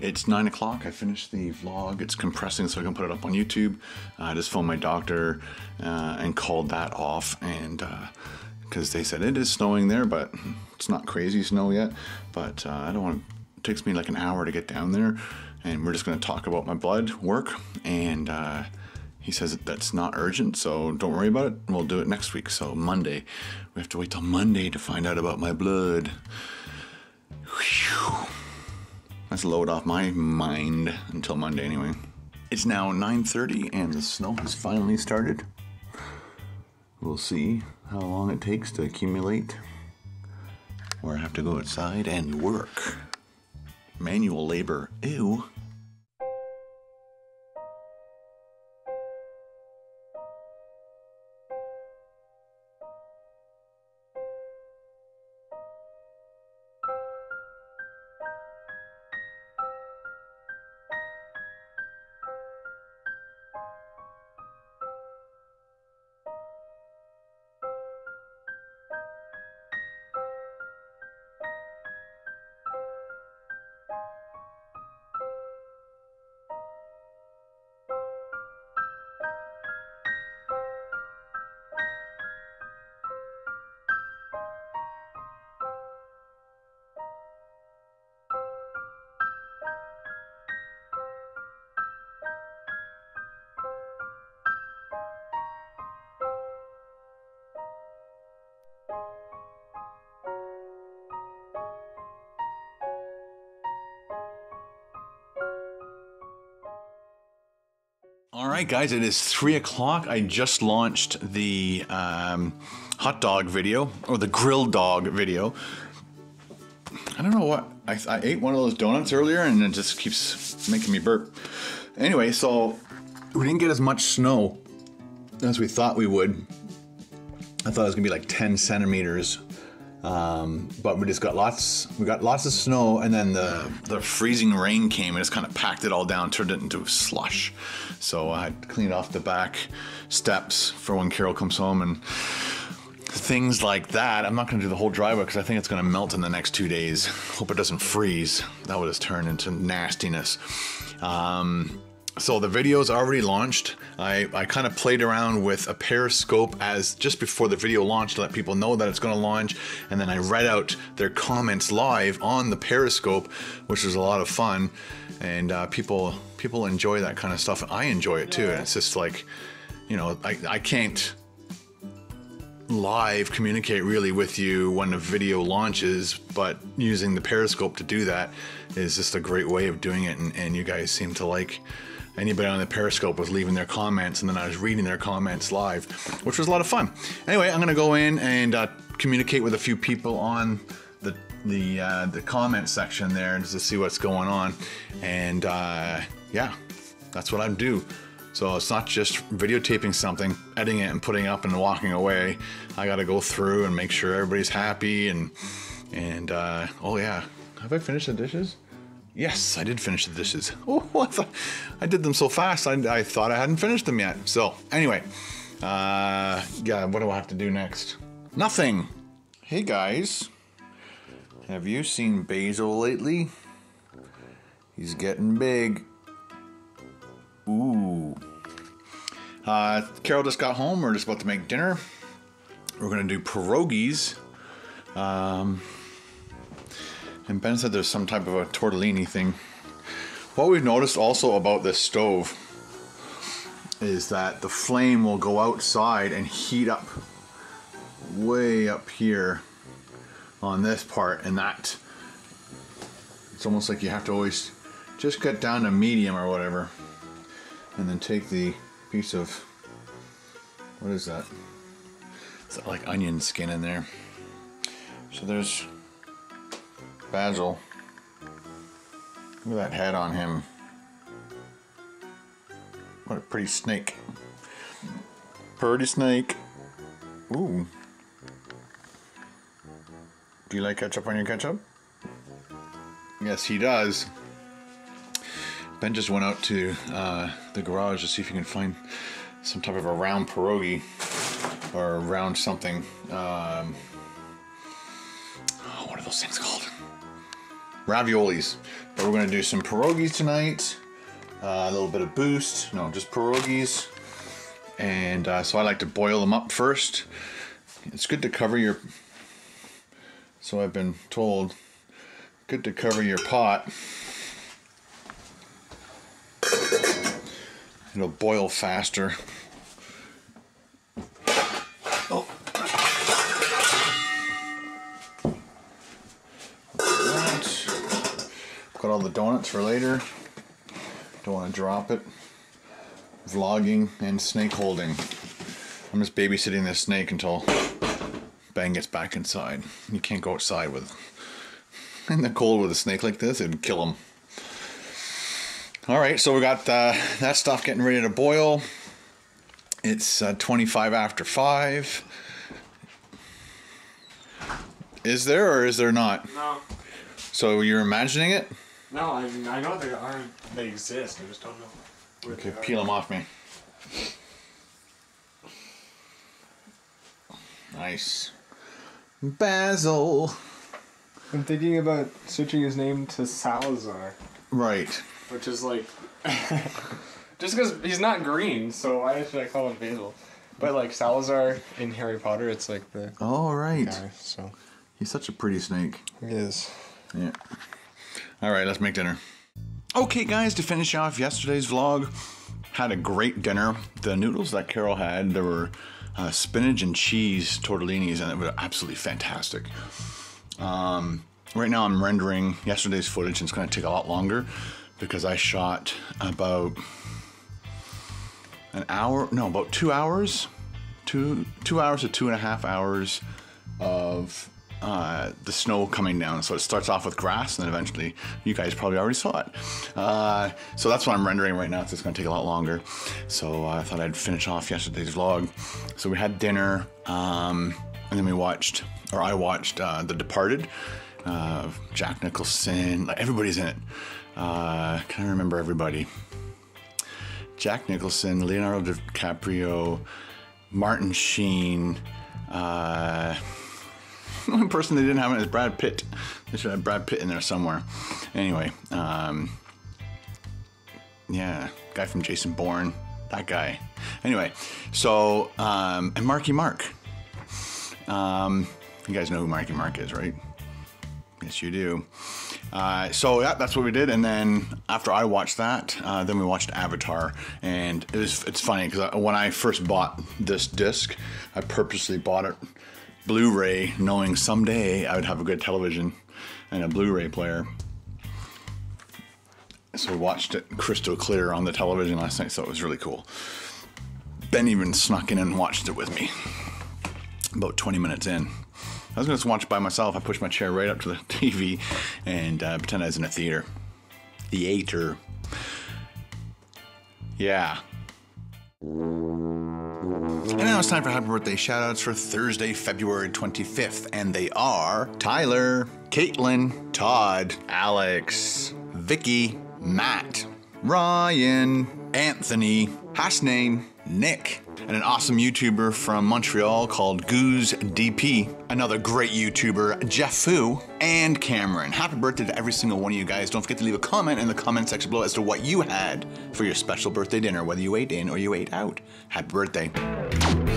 It's 9 o'clock. I finished the vlog. It's compressing so I can put it up on YouTube. I just phoned my doctor and called that off, and because they said it is snowing there, but it's not crazy snow yet. But I don't want to. It takes me like an hour to get down there, and we're just going to talk about my blood work, and he says that that's not urgent, so don't worry about it. We'll do it next week. So Monday, we have to wait till Monday to find out about my blood. Whew. That's a load off my mind until Monday anyway. It's now 9:30 and the snow has finally started. We'll see how long it takes to accumulate, or I have to go outside and work. Manual labor, ew. Alright guys, it is 3 o'clock. I just launched the hot dog video, or the grilled dog video. I don't know what, I ate one of those donuts earlier and it just keeps making me burp. Anyway, so we didn't get as much snow as we thought we would. I thought it was going to be like 10 centimeters. But we just got lots of snow, and then the freezing rain came and just kind of packed it all down, turned it into slush. So I had to clean off the back steps for when Carol comes home and things like that. I'm not going to do the whole driveway because I think it's going to melt in the next 2 days. Hope it doesn't freeze. That would just turn into nastiness. So the video's already launched. I kind of played around with a Periscope as just before the video launched to let people know that it's going to launch, and then I read out their comments live on the Periscope, which was a lot of fun, and people enjoy that kind of stuff. I enjoy it too, and it's just like, you know, I can't live communicate really with you when the video launches, but using the Periscope to do that is just a great way of doing it, and you guys seem to like. Anybody on the Periscope was leaving their comments, and then I was reading their comments live, which was a lot of fun. Anyway, I'm gonna go in and communicate with a few people on the comment section there just to see what's going on, and yeah, that's what I do. So it's not just videotaping something, editing it and putting it up and walking away. I gotta go through and make sure everybody's happy, and oh yeah, have I finished the dishes? Yes, I did finish the dishes. Oh, I did them so fast, I thought I hadn't finished them yet. So, anyway, yeah, what do I have to do next? Nothing. Hey guys, have you seen Basil lately? He's getting big. Ooh. Carol just got home, we're just about to make dinner. We're gonna do pierogies. And Ben said there's some type of a tortellini thing. What we've noticed also about this stove is that the flame will go outside and heat up way up here on this part, and that it's almost like you have to always just get down to medium or whatever, and then take the piece of, what is that? Is that like onion skin in there? So there's Basil. Look at that head on him. What a pretty snake. Pretty snake. Ooh. Do you like ketchup on your ketchup? Yes, he does. Ben just went out to the garage to see if he can find some type of a round pierogi or a round something. What are those things called? raviolis. But we're gonna do some pierogies tonight, a little bit of boost, no, just pierogies. And so I like to boil them up first. It's good to cover your, so I've been told, good to cover your pot. It'll boil faster. Oh. Right. Got all the donuts for later. Don't want to drop it. Vlogging and snake holding. I'm just babysitting this snake until Bang gets back inside. You can't go outside with it. In the cold with a snake like this, it'd kill him. All right, so we got that stuff getting ready to boil. It's 25 after 5. Is there or is there not? No. So you're imagining it? No, I know they are. They exist. I just don't know where they are. Okay, peel them off me. Nice. Basil. I'm thinking about switching his name to Salazar. Right. Which is like, just because he's not green, so why should I call him Basil? But like Salazar in Harry Potter, it's like the. Oh right. Guy, so. He's such a pretty snake. He is. Yeah. All right, let's make dinner. Okay, guys, to finish off yesterday's vlog, had a great dinner. The noodles that Carol had, there were spinach and cheese tortellinis, and they were absolutely fantastic. Right now, I'm rendering yesterday's footage, and it's going to take a lot longer. Because I shot about an hour, no, about 2 hours, two hours to 2.5 hours of the snow coming down. So it starts off with grass and then eventually, you guys probably already saw it. So that's what I'm rendering right now, so it's gonna take a lot longer. So I thought I'd finish off yesterday's vlog. So we had dinner and then we watched, or I watched The Departed, Jack Nicholson, like everybody's in it. Can I remember everybody? Jack Nicholson, Leonardo DiCaprio, Martin Sheen. The only person they didn't have in it is Brad Pitt. They should have Brad Pitt in there somewhere. Anyway, yeah, guy from Jason Bourne, that guy. Anyway, so and Marky Mark. You guys know who Marky Mark is, right? Yes, you do. So yeah, that's what we did, and then after I watched that, then we watched Avatar, and it's funny because when I first bought this disc, I purposely bought it Blu-ray, knowing someday I would have a good television and a Blu-ray player. So we watched it crystal clear on the television last night, so it was really cool. Ben even snuck in and watched it with me, about 20 minutes in. I was going to watch it by myself. I pushed my chair right up to the TV and pretend I was in a theater. Theater. Yeah. And now it's time for happy birthday shoutouts for Thursday, February 25th. And they are Tyler, Caitlin, Todd, Alex, Vicky, Matt, Ryan, Anthony, Hasnain, Nick, and an awesome YouTuber from Montreal called Goose DP, another great YouTuber, Jeff Fu, and Cameron. Happy birthday to every single one of you guys. Don't forget to leave a comment in the comment section below as to what you had for your special birthday dinner, whether you ate in or you ate out. Happy birthday.